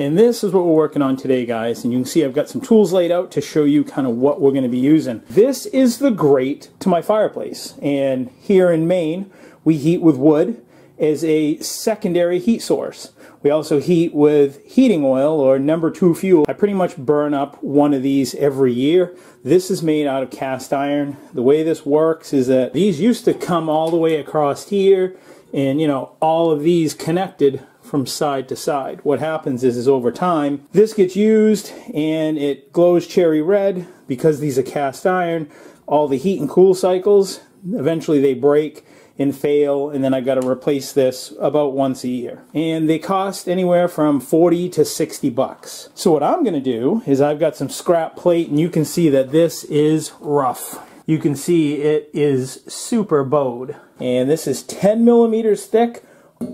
And this is what we're working on today, guys, and you can see I've got some tools laid out to show you kind of what we're going to be using. This is the grate to my fireplace, and here in Maine we heat with wood as a secondary heat source. We also heat with heating oil or No. 2 fuel. I pretty much burn up one of these every year. This is made out of cast iron. The way this works is that these used to come all the way across here, and you know, all of these connected from side to side. What happens is over time this gets used and it glows cherry red. Because these are cast iron, all the heat and cool cycles eventually they break and fail, and then I got to replace this about once a year, and they cost anywhere from 40 to 60 bucks. So what I'm gonna do is I've got some scrap plate, and you can see that this is rough. You can see it is super bowed, and this is 10 millimeters thick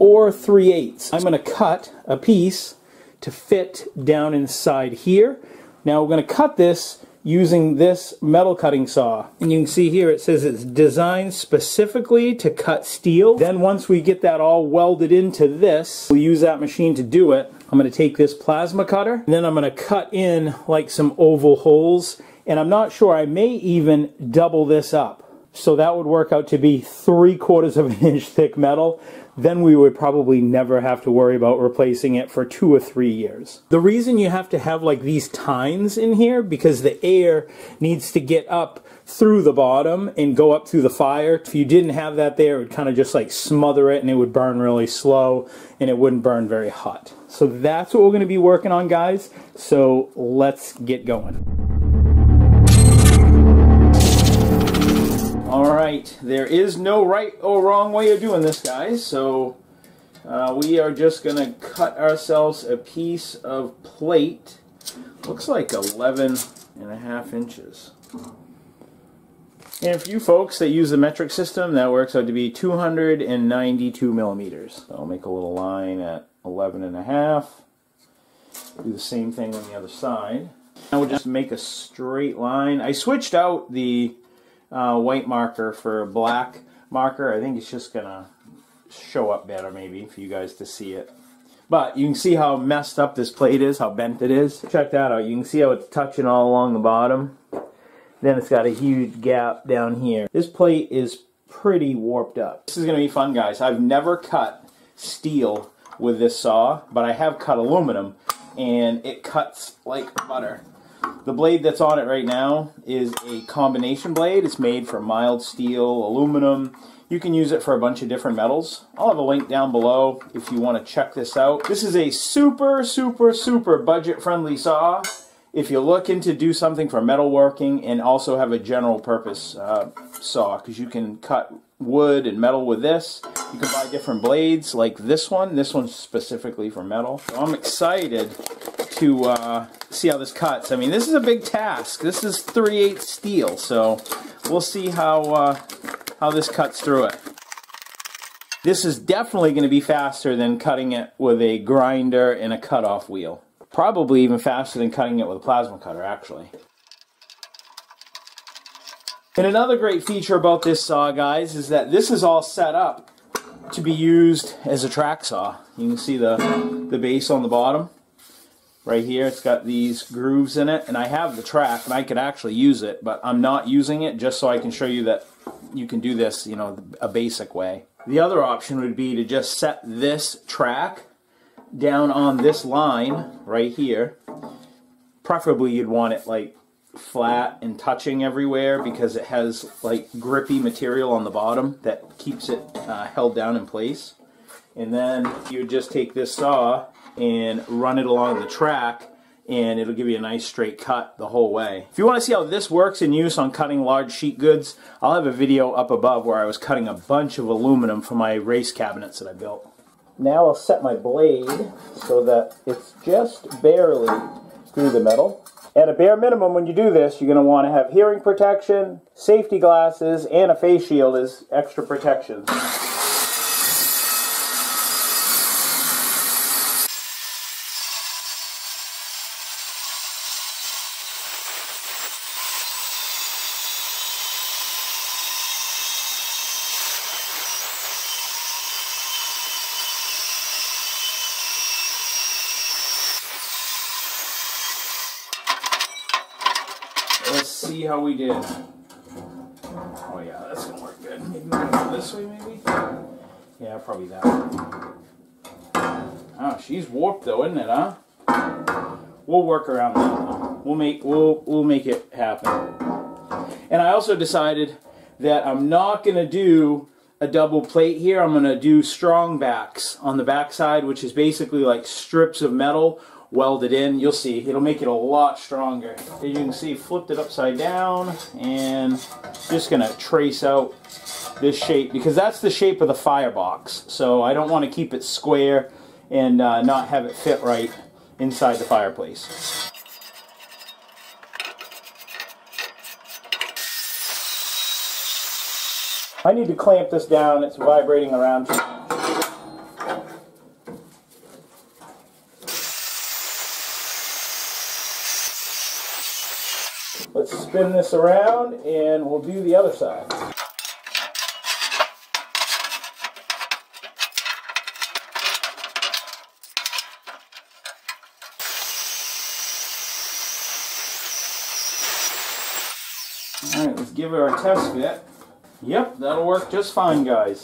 or 3/8. I'm going to cut a piece to fit down inside here. Now we're going to cut this using this metal cutting saw. And you can see here it says it's designed specifically to cut steel. Then once we get that all welded into this, we'll use that machine to do it. I'm going to take this plasma cutter, and then I'm going to cut in like some oval holes. And I'm not sure, I may even double this up. So that would work out to be 3/4 of an inch thick metal. Then we would probably never have to worry about replacing it for 2 or 3 years. The reason you have to have like these tines in here, because the air needs to get up through the bottom and go up through the fire. If you didn't have that there, it would kind of just like smother it, and it would burn really slow, and it wouldn't burn very hot. So that's what we're going to be working on, guys. So let's get going. Alright, there is no right or wrong way of doing this, guys, so we are just going to cut ourselves a piece of plate. Looks like 11.5 inches. And for you folks that use the metric system, that works out to be 292 millimeters. So I'll make a little line at 11.5. Do the same thing on the other side. Now we'll just make a straight line. I switched out the white marker for black marker. I think it's just gonna show up better maybe for you guys to see it. But you can see how messed up this plate is, how bent it is. Check that out. You can see how it's touching all along the bottom. Then it's got a huge gap down here. This plate is pretty warped up. This is gonna be fun, guys. I've never cut steel with this saw, but I have cut aluminum, and it cuts like butter. The blade that's on it right now is a combination blade. It's made for mild steel, aluminum. You can use it for a bunch of different metals. I'll have a link down below if you want to check this out. This is a super, super, super budget-friendly saw if you're looking to do something for metalworking and also have a general purpose saw, because you can cut wood and metal with this. You can buy different blades like this one. This one's specifically for metal. So I'm excited to see how this cuts. I mean, this is a big task. This is 3/8 steel, so we'll see how this cuts through it. This is definitely going to be faster than cutting it with a grinder and a cutoff wheel. Probably even faster than cutting it with a plasma cutter, actually. And another great feature about this saw, guys, is that this is all set up to be used as a track saw. You can see the base on the bottom. Right here, it's got these grooves in it, and I have the track, and I could actually use it, but I'm not using it just so I can show you that you can do this, you know, a basic way. The other option would be to just set this track down on this line right here. Preferably you'd want it like flat and touching everywhere, because it has like grippy material on the bottom that keeps it held down in place. And then you just take this saw and run it along the track, and it'll give you a nice straight cut the whole way. If you want to see how this works in use on cutting large sheet goods, I'll have a video up above where I was cutting a bunch of aluminum for my race cabinets that I built. Now I'll set my blade so that it's just barely through the metal. At a bare minimum, when you do this, you're going to want to have hearing protection, safety glasses, and a face shield as extra protections. Let's see how we did. Oh yeah, that's gonna work good. Maybe go this way, maybe? Yeah, probably that way. Oh, she's warped though, isn't it, huh? We'll work around that though. We'll make it happen. And I also decided that I'm not gonna do a double plate here. I'm gonna do strong backs on the back side, which is basically like strips of metal welded in. You'll see, it'll make it a lot stronger. As you can see, flipped it upside down, and just gonna trace out this shape, because that's the shape of the firebox. So I don't want to keep it square and not have it fit right inside the fireplace. I need to clamp this down, it's vibrating around. Let's spin this around and we'll do the other side. Alright, let's give it our test fit. Yep, that'll work just fine, guys.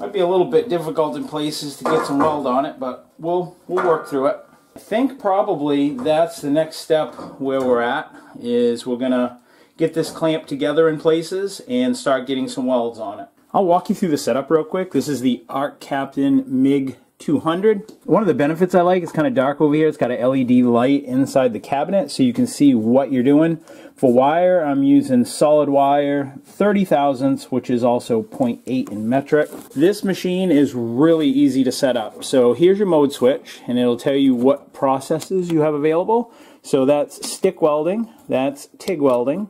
Might be a little bit difficult in places to get some weld on it, but we'll work through it. I think probably that's the next step where we're at, is we're gonna get this clamp together in places and start getting some welds on it. I'll walk you through the setup real quick. This is the Arccaptain MIG 200. One of the benefits I like, it's kind of dark over here, it's got a LED light inside the cabinet so you can see what you're doing. For wire, I'm using solid wire, 30 thousandths, which is also 0.8 in metric. This machine is really easy to set up. So here's your mode switch, and it'll tell you what processes you have available. So that's stick welding, that's TIG welding,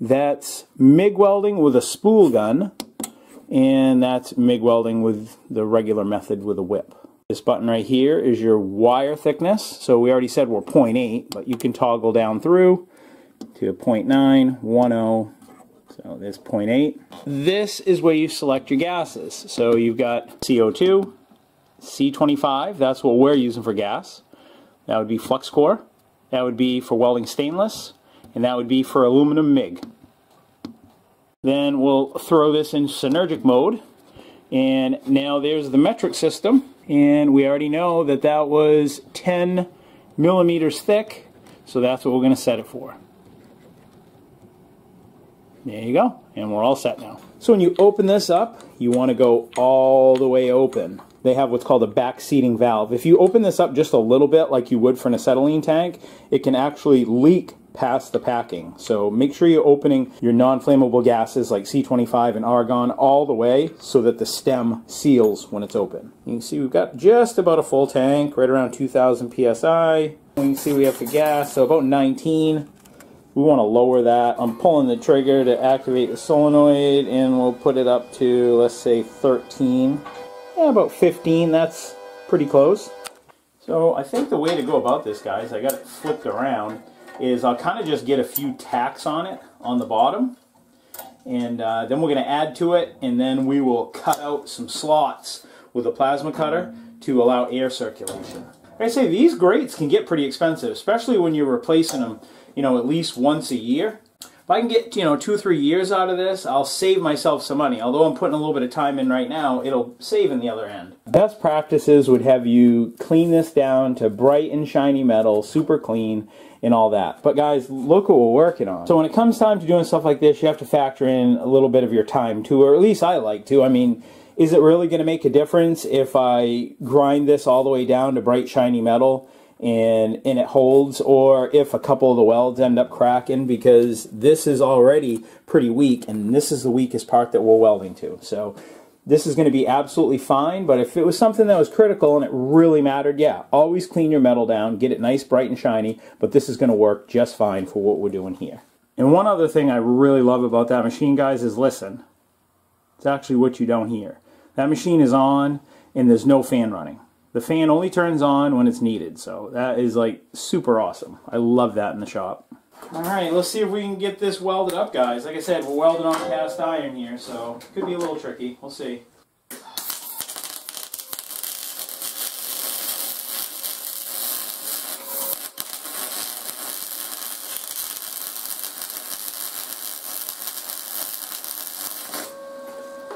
that's MIG welding with a spool gun, and that's MIG welding with the regular method with a whip. This button right here is your wire thickness. So we already said we're 0.8, but you can toggle down through to 0.9, 1.0, so there's 0.8. This is where you select your gases. So you've got CO2, C25, that's what we're using for gas. That would be flux core. That would be for welding stainless, and that would be for aluminum MIG. Then we'll throw this in synergic mode, and now there's the metric system, and we already know that that was 10 millimeters thick, so that's what we're going to set it for. There you go, and we're all set now. So when you open this up, you want to go all the way open. They have what's called a back seating valve. If you open this up just a little bit like you would for an acetylene tank, it can actually leak past the packing. So make sure you're opening your non-flammable gases like C25 and argon all the way so that the stem seals when it's open. You can see we've got just about a full tank, right around 2,000 PSI. You can see we have the gas, so about 19. We want to lower that. I'm pulling the trigger to activate the solenoid, and we'll put it up to, let's say, 13. Yeah, about 15, that's pretty close. So I think the way to go about this, guys, I got it flipped around, is I'll kind of just get a few tacks on it on the bottom, and then we're going to add to it, and then we will cut out some slots with a plasma cutter to allow air circulation. Like I say, these grates can get pretty expensive, especially when you're replacing them, you know, at least once a year. If I can get, you know, 2 or 3 years out of this, I'll save myself some money. Although I'm putting a little bit of time in right now, it'll save in the other end. Best practices would have you clean this down to bright and shiny metal, super clean, and all that. But guys, look what we're working on. So when it comes time to doing stuff like this, you have to factor in a little bit of your time too, or at least I like to. I mean, is it really going to make a difference if I grind this all the way down to bright shiny metal and it holds, or if a couple of the welds end up cracking, because this is already pretty weak, and this is the weakest part that we're welding to. So this is going to be absolutely fine, but if it was something that was critical and it really mattered, yeah, always clean your metal down, get it nice, bright, and shiny, but this is going to work just fine for what we're doing here. And one other thing I really love about that machine, guys, is listen. It's actually what you don't hear. That machine is on, and there's no fan running. The fan only turns on when it's needed, so that is like super awesome. I love that in the shop. Alright, let's see if we can get this welded up, guys. Like I said, we're welding on cast iron here, so it could be a little tricky. We'll see.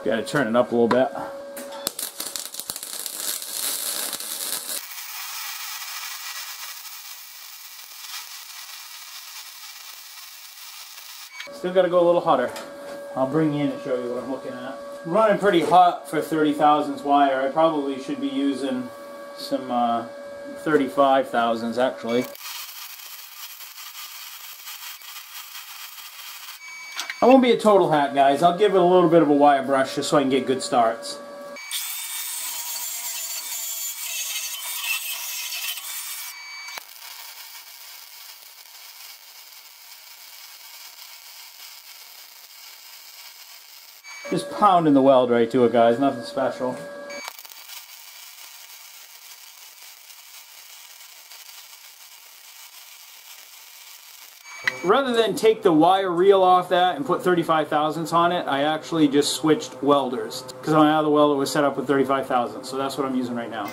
Got to turn it up a little bit. Still got to go a little hotter. I'll bring you in and show you what I'm looking at. I'm running pretty hot for 30,000 wire. I probably should be using some 35,000 actually. I won't be a total hack, guys. I'll give it a little bit of a wire brush just so I can get good starts. Just pounding the weld right to it, guys. Nothing special. Rather than take the wire reel off that and put 35,000 on it, I actually just switched welders because my other welder was set up with 35,000, so that's what I'm using right now.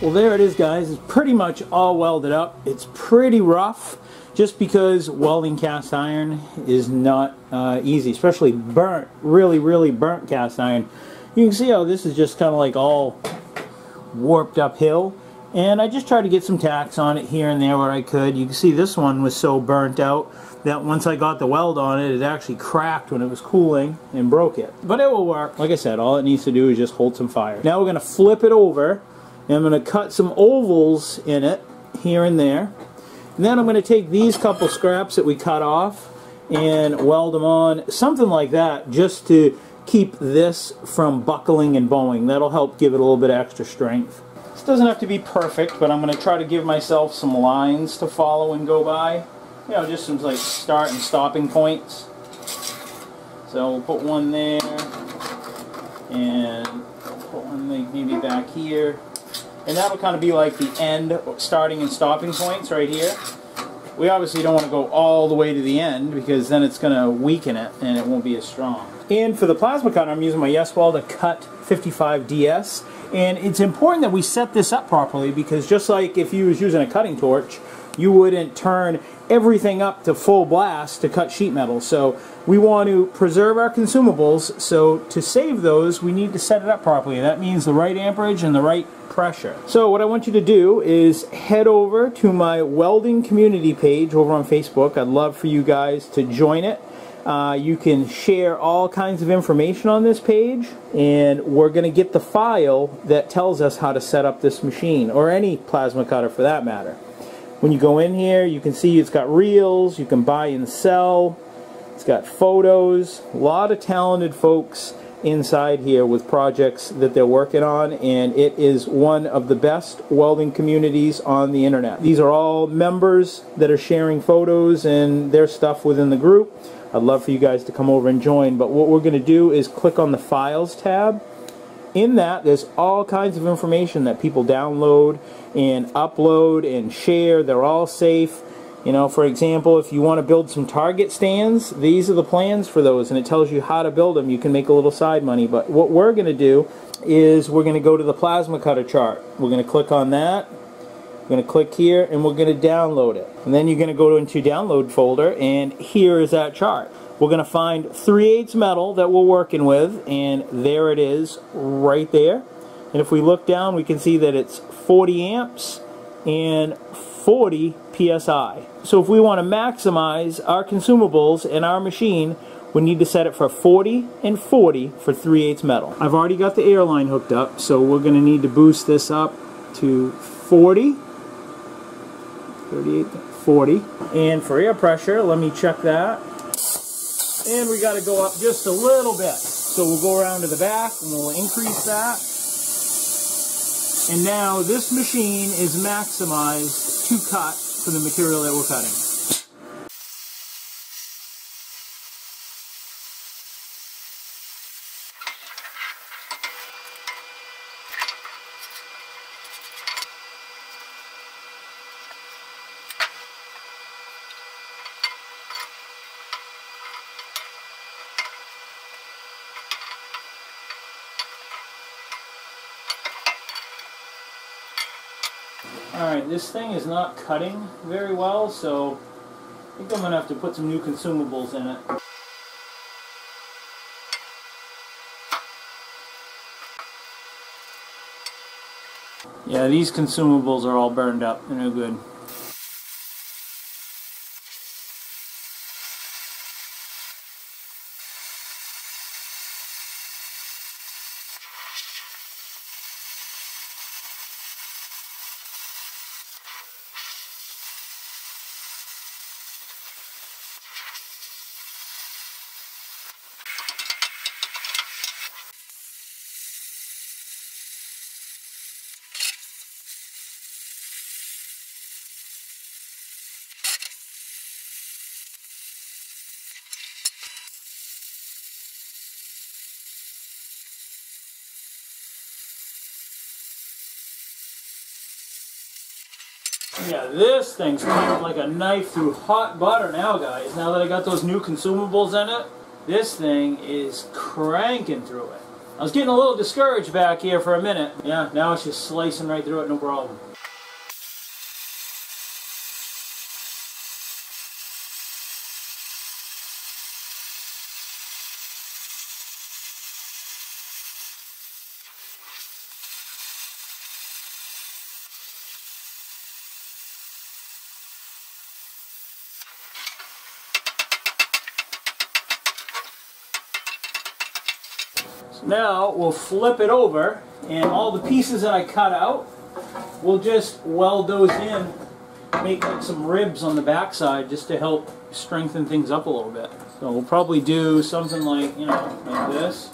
Well, there it is, guys. It's pretty much all welded up. It's pretty rough just because welding cast iron is not easy, especially burnt, really burnt cast iron. You can see how this is just kind of like all warped uphill, and I just tried to get some tacks on it here and there where I could. You can see this one was so burnt out that once I got the weld on it, it actually cracked when it was cooling and broke it. But it will work. Like I said, all it needs to do is just hold some fire. Now we're going to flip it over, and I'm going to cut some ovals in it here and there. And then I'm going to take these couple scraps that we cut off and weld them on, something like that, just to keep this from buckling and bowing. That'll help give it a little bit of extra strength. This doesn't have to be perfect, but I'm going to try to give myself some lines to follow and go by. You know, just some like start and stopping points. So we'll put one there, and put one like maybe back here. And that'll kind of be like the end, starting and stopping points right here. We obviously don't want to go all the way to the end because then it's going to weaken it and it won't be as strong. And for the plasma cutter, I'm using my YesWelder Cut 55DS. And it's important that we set this up properly because just like if you was using a cutting torch, you wouldn't turn everything up to full blast to cut sheet metal. So we want to preserve our consumables, so to save those we need to set it up properly. That means the right amperage and the right pressure. So what I want you to do is head over to my welding community page over on Facebook. I'd love for you guys to join it. You can share all kinds of information on this page, and we're going to get the file that tells us how to set up this machine, or any plasma cutter for that matter. When you go in here, you can see it's got reels, you can buy and sell, it's got photos, a lot of talented folks inside here with projects that they're working on, and it is one of the best welding communities on the internet. These are all members that are sharing photos and their stuff within the group. I'd love for you guys to come over and join, but what we're going to do is click on the Files tab. In that, there's all kinds of information that people download and upload and share. They're all safe. You know, for example, if you want to build some target stands, these are the plans for those, and it tells you how to build them. You can make a little side money. But what we're going to do is we're going to go to the plasma cutter chart. We're going to click on that. We're going to click here, and we're going to download it. And then you're going to go into download folder, and here is that chart. We're going to find 3/8 metal that we're working with, and there it is right there. And if we look down, we can see that it's 40 amps and 40 psi. So if we want to maximize our consumables in our machine, we need to set it for 40 and 40 for 3/8 metal. I've already got the airline hooked up, so we're going to need to boost this up to 40. 38, 40. And for air pressure, let me check that. And we got to go up just a little bit. So we'll go around to the back and we'll increase that. And now this machine is maximized to cut for the material that we're cutting. Alright, this thing is not cutting very well, so I think I'm going to have to put some new consumables in it. Yeah, these consumables are all burned up. They're no good. Yeah, this thing's cut like a knife through hot butter now, guys. Now that I got those new consumables in it, this thing is cranking through it. I was getting a little discouraged back here for a minute. Yeah, now it's just slicing right through it, no problem. Now we'll flip it over, and all the pieces that I cut out, we'll just weld those in, make like some ribs on the backside just to help strengthen things up a little bit. So we'll probably do something like, you know, like this,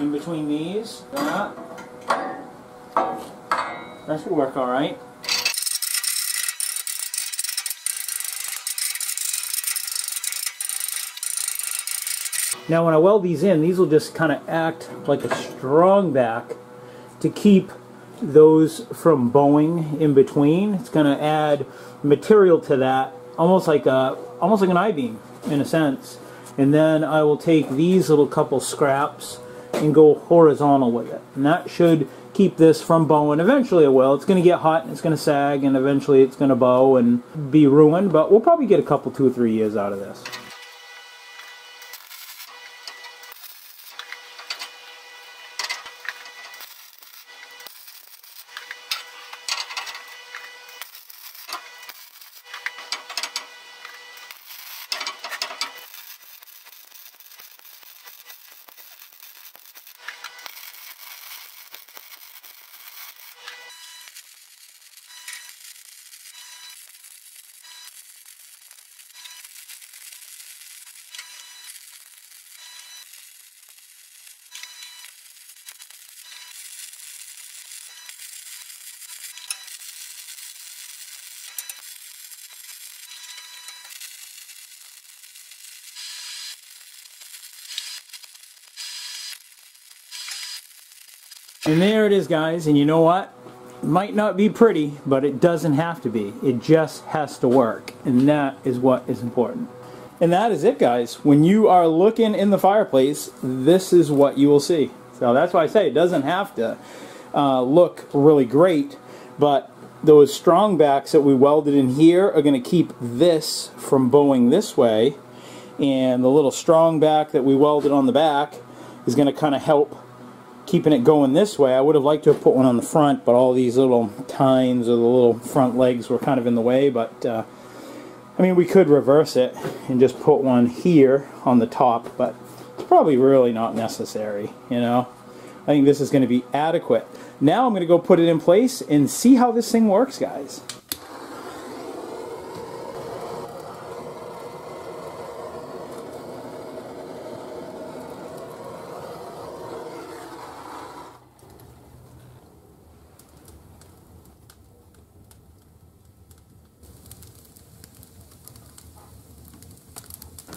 in between these, that. That should work all right. Now when I weld these in, these will just kind of act like a strong back to keep those from bowing in between. It's going to add material to that, almost like an I-beam in a sense. And then I will take these little couple scraps and go horizontal with it. And that should keep this from bowing. Eventually it will. It's going to get hot and it's going to sag, and eventually it's going to bow and be ruined. But we'll probably get a couple, 2 or 3 years out of this. And there it is, guys, and you know what? It might not be pretty, but it doesn't have to be. It just has to work, and that is what is important. And that is it, guys. When you are looking in the fireplace, this is what you will see. So that's why I say it doesn't have to look really great, but those strong backs that we welded in here are going to keep this from bowing this way, and the little strong back that we welded on the back is going to kind of help keeping it going this way. I would have liked to have put one on the front, but all these little tines or the little front legs were kind of in the way, but I mean, we could reverse it and just put one here on the top, but it's probably really not necessary, you know. I think this is going to be adequate. Now I'm going to go put it in place and see how this thing works, guys.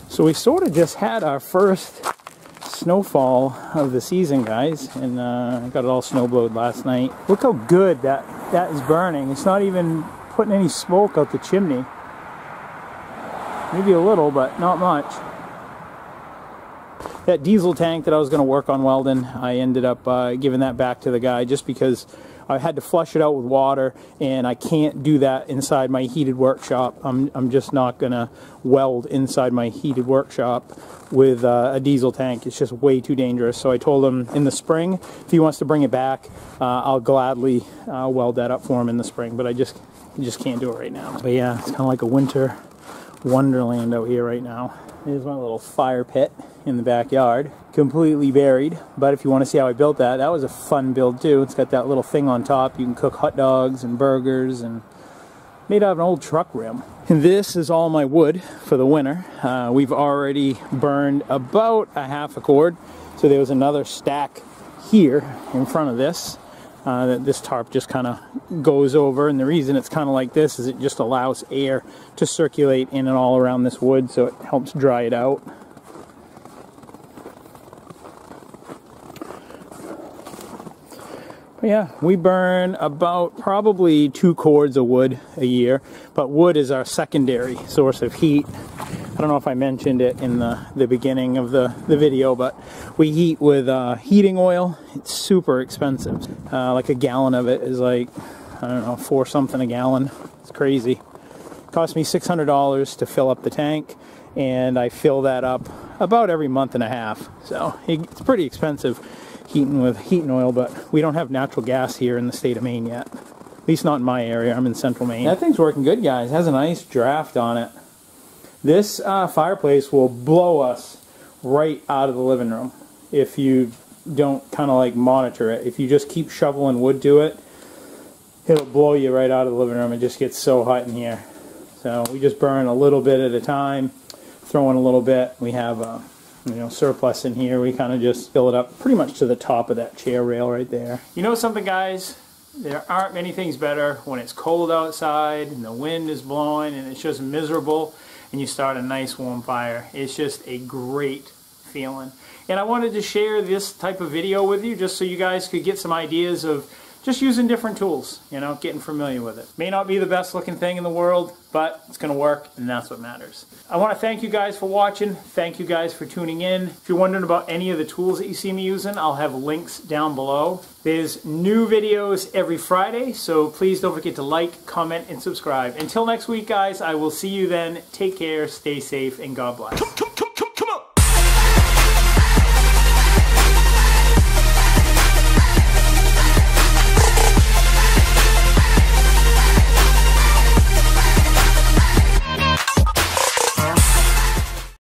So we sort of just had our first snowfall of the season, guys, and I got it all snowblowed last night. Look how good that is burning. It's not even putting any smoke out the chimney. Maybe a little, but not much. That diesel tank that I was going to work on welding, I ended up giving that back to the guy just because I had to flush it out with water, and I can't do that inside my heated workshop. I'm just not gonna weld inside my heated workshop with a diesel tank. It's just way too dangerous. So I told him in the spring, if he wants to bring it back, I'll gladly weld that up for him in the spring, but I just can't do it right now. But yeah, it's kind of like a winter wonderland out here right now. Here's my little fire pit in the backyard, completely buried, but if you want to see how I built that, that was a fun build too. It's got that little thing on top. You can cook hot dogs and burgers, and made out of an old truck rim. And this is all my wood for the winter. We've already burned about a half a cord, so there was another stack here in front of this that this tarp just kind of goes over, and the reason it's kind of like this is it just allows air to circulate in and all around this wood, so it helps dry it out. But yeah, we burn about probably 2 cords of wood a year, but wood is our secondary source of heat. I don't know if I mentioned it in the beginning of the video, but we heat with heating oil. It's super expensive. Like a gallon of it is like, I don't know, 4 something a gallon. It's crazy. It cost me $600 to fill up the tank, and I fill that up about every month and a half. So it's pretty expensive heating with heating oil, but we don't have natural gas here in the state of Maine yet. At least not in my area. I'm in central Maine. That thing's working good, guys. It has a nice draft on it. This fireplace will blow us right out of the living room if you don't kind of like monitor it. If you just keep shoveling wood to it, it'll blow you right out of the living room. It just gets so hot in here. So we just burn a little bit at a time, throw in a little bit. We have surplus in here. We kind of just fill it up pretty much to the top of that chair rail right there. You know something, guys? There aren't many things better when it's cold outside and the wind is blowing and it's just miserable, and you start a nice warm fire. It's just a great feeling. And I wanted to share this type of video with you just so you guys could get some ideas of just using different tools, you know, getting familiar with it. May not be the best looking thing in the world, but it's gonna work, and that's what matters. I wanna thank you guys for watching. Thank you guys for tuning in. If you're wondering about any of the tools that you see me using, I'll have links down below. There's new videos every Friday, so please don't forget to like, comment, and subscribe. Until next week, guys, I will see you then. Take care, stay safe, and God bless.